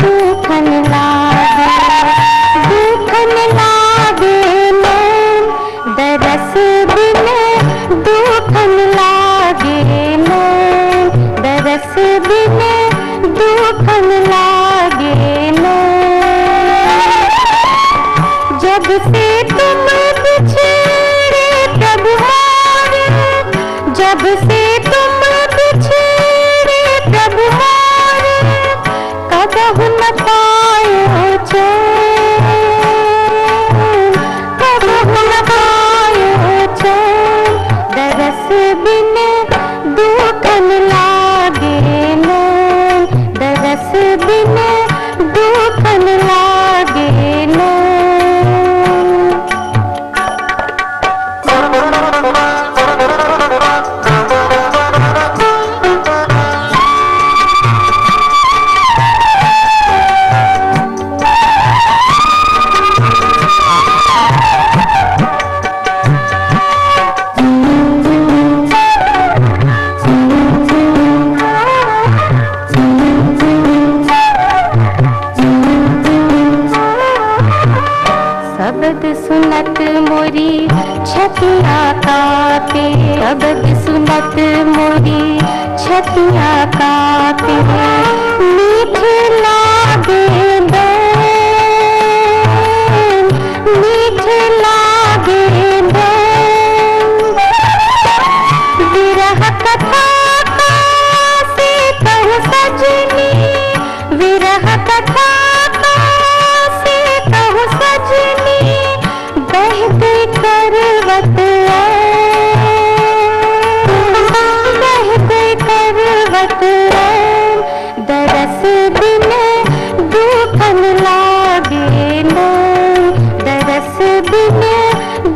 दूखन लागे, दूखन लागे नैन, दरस बिन दूखन लागे नैन, दरस बिन दूखन लागे नैन। जब से तुम बिछड़े तब हारे, जब से तुम बिछड़े तब हारे, कबहु न पायो चैन, कबहु न पायो चैन, दरस बिन दूखन लागे नैन, दरस बिन दूखन लागे मोरी छतिया कापे, शब्द सुनत मोरी छतिया कापे, मीठ लागे नैन, मीठ लागे नैन। विरह कथा से कहु सजनी, विरह कथा से कहु सजनी, बहते करवट ऐन, दरस बिन दूखन लागे नैन, दरस बिन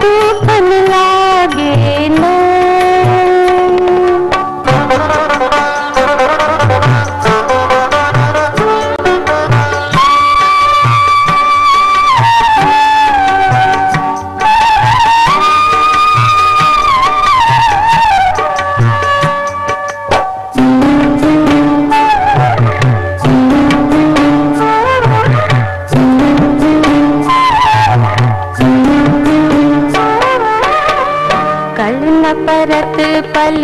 दूखन लागे नैन। परत पल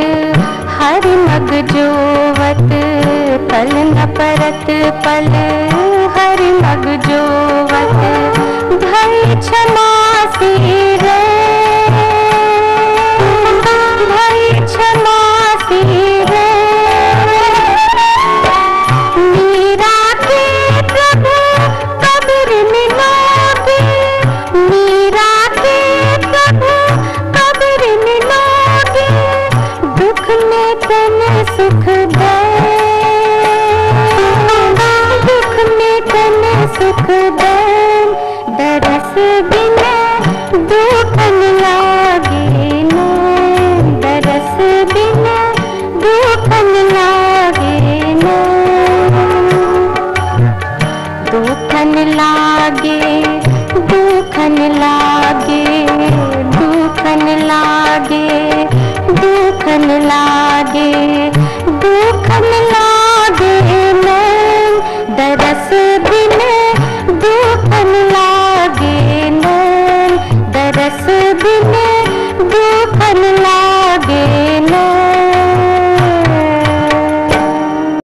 हर मग जोवत, पल न परत पल हर मग जोवत, भय क्षमा से रैन, भय क्षमा से रैन। मीरा के प्रभु कब्र में लागे, मीरा के प्रभु कब्र में लागे, दुख में तन सुख दैन, दुख में तन सुख दैन, दरस बिन दूखन लागे नैन, दरस बिन दूखन लागे नैन। दूखन लागे, दूखन लागे, दूखन लागे, दूखन लागे, दूखन लागे नैन, दरस बिन दूखन लागे।